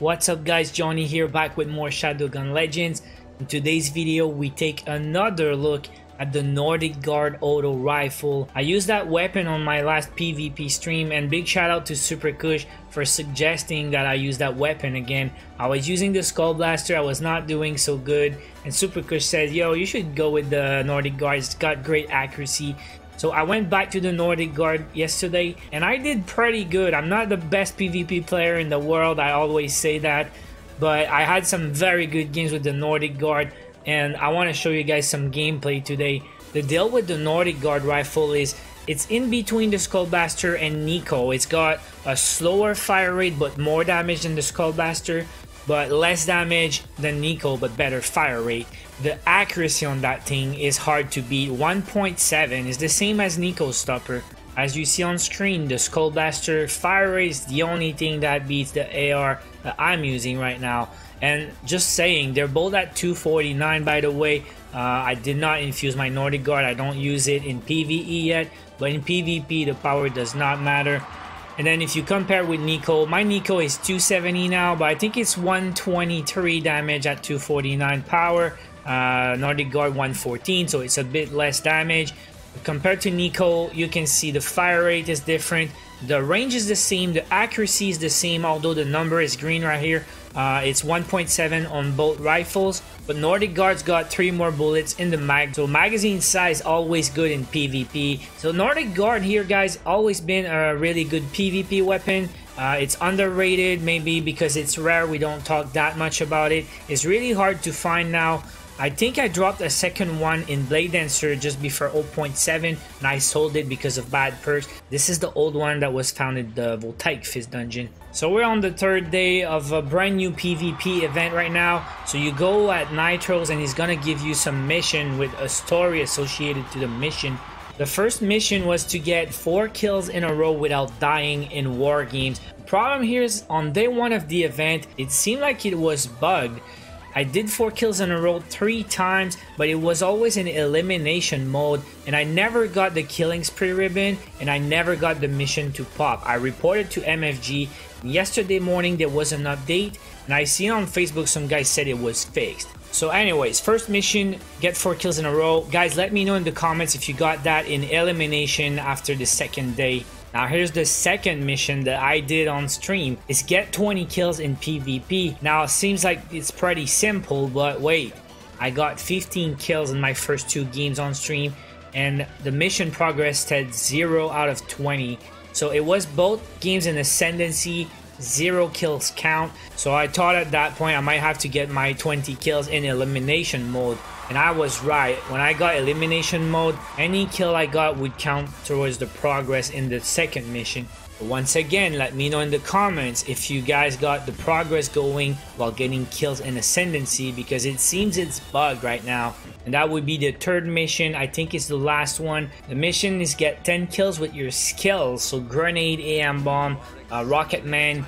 What's up guys, Johnny here, back with more Shadowgun Legends. In today's video we take another look at the Nordic Guard Auto Rifle. I used that weapon on my last PvP stream, and big shout out to Super Kush for suggesting that I use that weapon again. I was using the Skull Blaster, I was not doing so good, and Super Kush said, yo, you should go with the Nordic Guard, it's got great accuracy. So I went back to the Nordic Guard yesterday and I did pretty good. I'm not the best PvP player in the world, I always say that, but I had some very good games with the Nordic Guard and I want to show you guys some gameplay today. The deal with the Nordic Guard rifle is it's in between the Skull Blaster and Nico. It's got a slower fire rate but more damage than the Skull Blaster, but less damage than Nico but better fire rate. The accuracy on that thing is hard to beat. 1.7 is the same as Nico's stopper. As you see on screen, the Skull Blaster fire rate is the only thing that beats the AR that I'm using right now. And just saying, they're both at 249 by the way. I did not infuse my Nordic Guard, I don't use it in PvE yet, but in PvP the power does not matter. And then if you compare with Nico, my Nico is 270 now, but I think it's 123 damage at 249 power. Nordic Guard 114, so it's a bit less damage. Compared to Nico, you can see the fire rate is different, the range is the same, the accuracy is the same, although the number is green right here. It's 1.7 on both rifles, but Nordic Guard's got 3 more bullets in the mag, so magazine size always good in PvP. So Nordic Guard here guys, always been a really good PvP weapon. It's underrated, maybe because it's rare, we don't talk that much about it. It's really hard to find now. I think I dropped a second one in Blade Dancer just before 0.7 and I sold it because of bad perks. This is the old one that was found in the Voltaic Fist Dungeon. So we're on the third day of a brand new PvP event right now. So you go at Nitros and he's gonna give you some mission with a story associated to the mission. The first mission was to get 4 kills in a row without dying in war games. The problem here is on day 1 of the event, it seemed like it was bugged. I did 4 kills in a row 3 times, but it was always in elimination mode and I never got the killing spree ribbon and I never got the mission to pop. I reported to MFG. Yesterday morning there was an update and I seen on Facebook some guys said it was fixed. So anyways, first mission, get 4 kills in a row. Guys, let me know in the comments if you got that in elimination after the second day. Now here's the second mission that I did on stream, is get 20 kills in PvP. Now it seems like it's pretty simple, but wait, I got 15 kills in my first 2 games on stream and the mission progress said 0 out of 20. So it was both games in ascendancy, 0 kills count. So I thought at that point I might have to get my 20 kills in elimination mode. And I was right, when I got elimination mode, any kill I got would count towards the progress in the second mission. But once again, let me know in the comments if you guys got the progress going while getting kills in ascendancy, because it seems it's bugged right now. And that would be the third mission, I think it's the last one. The mission is get 10 kills with your skills, so grenade, AM bomb, rocket man,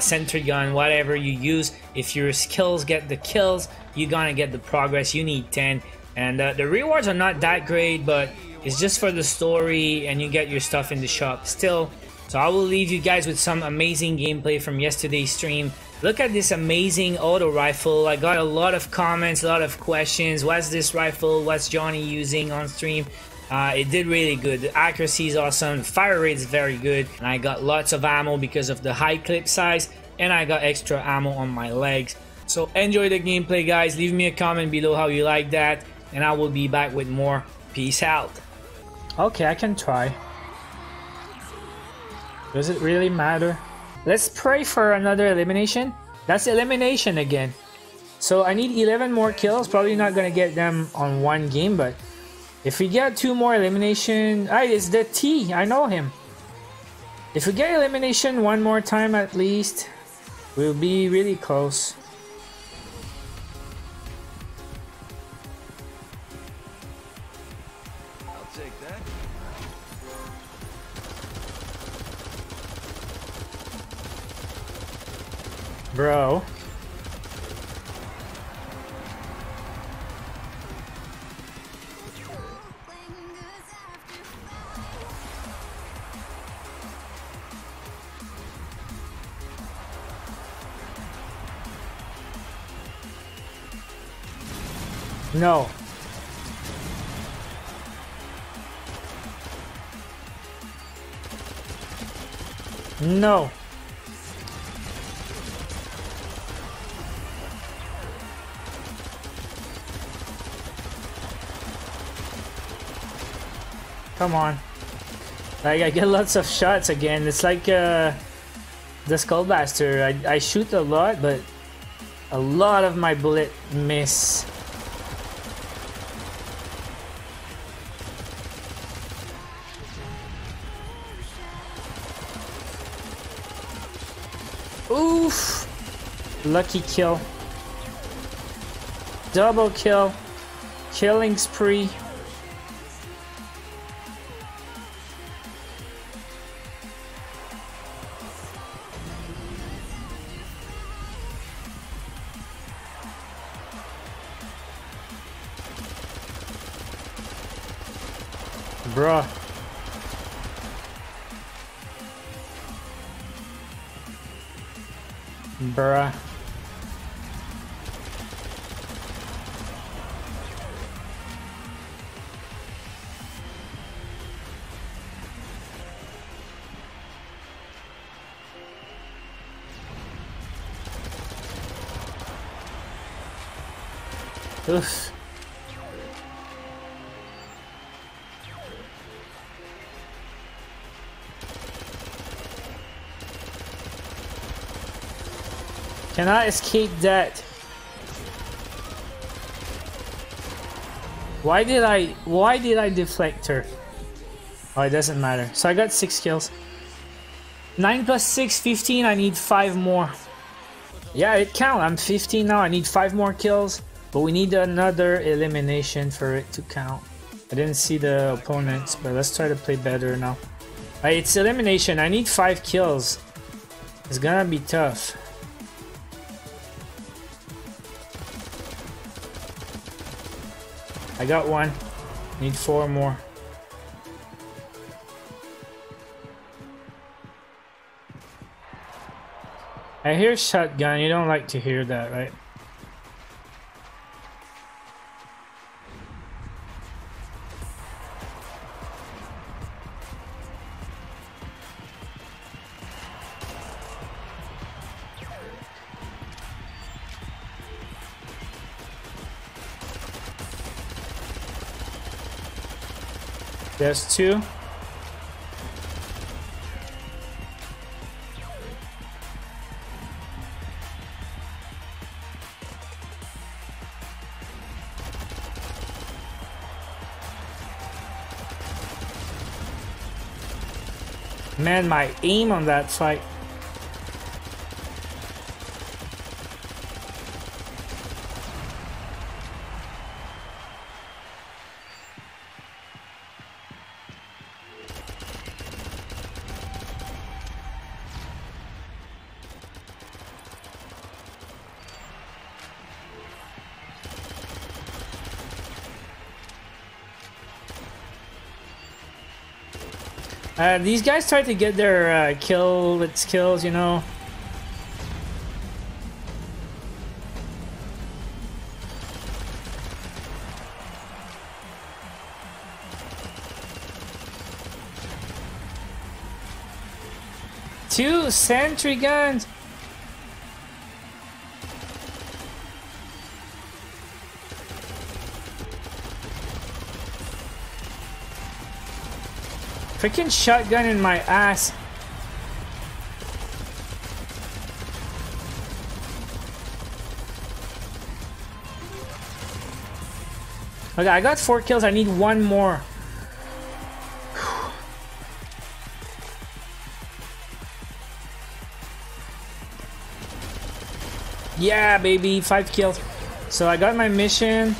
sentry gun, whatever you use. If your skills get the kills, you're gonna get the progress. You need 10 and the rewards are not that great, but it's just for the story and you get your stuff in the shop still. So I will leave you guys with some amazing gameplay from yesterday's stream. Look at this amazing auto rifle. I got a lot of comments, a lot of questions. What's this rifle, what's Johnny using on stream? It did really good, the accuracy is awesome, the fire rate is very good, and I got lots of ammo because of the high clip size, and I got extra ammo on my legs. So enjoy the gameplay guys, leave me a comment below how you like that, and I will be back with more. Peace out. Okay, I can try. Does it really matter? Let's pray for another elimination. That's elimination again. So I need 11 more kills, probably not gonna get them on one game, but if we get 2 more elimination, it's the T, I know him. If we get elimination 1 more time at least, we'll be really close. I'll take that. Bro. No. No. Come on. Like, I get lots of shots again. It's like the Skull Blaster. I shoot a lot, but a lot of my bullets miss. Oof! Lucky kill. Double kill. Killing spree. Bruh. Bruh. Oof. Cannot escape that. Why did I deflect her? Oh, it doesn't matter. So I got 6 kills. 9 plus 6, 15. I need 5 more. Yeah, it counts. I'm 15 now. I need 5 more kills, but we need another elimination for it to count. I didn't see the opponents, but let's try to play better now. Right, it's elimination. I need 5 kills. It's gonna be tough. I got 1. Need 4 more. I hear shotgun. You don't like to hear that, right? There's 2. Man, my aim on that fight. These guys try to get their kills, you know. Two sentry guns. Freaking shotgun in my ass. Okay, I got 4 kills. I need 1 more. Yeah, baby. 5 kills. So I got my mission.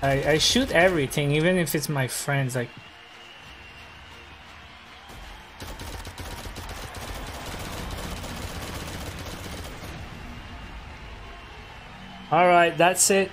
I shoot everything, even if it's my friends. Like, All right, that's it.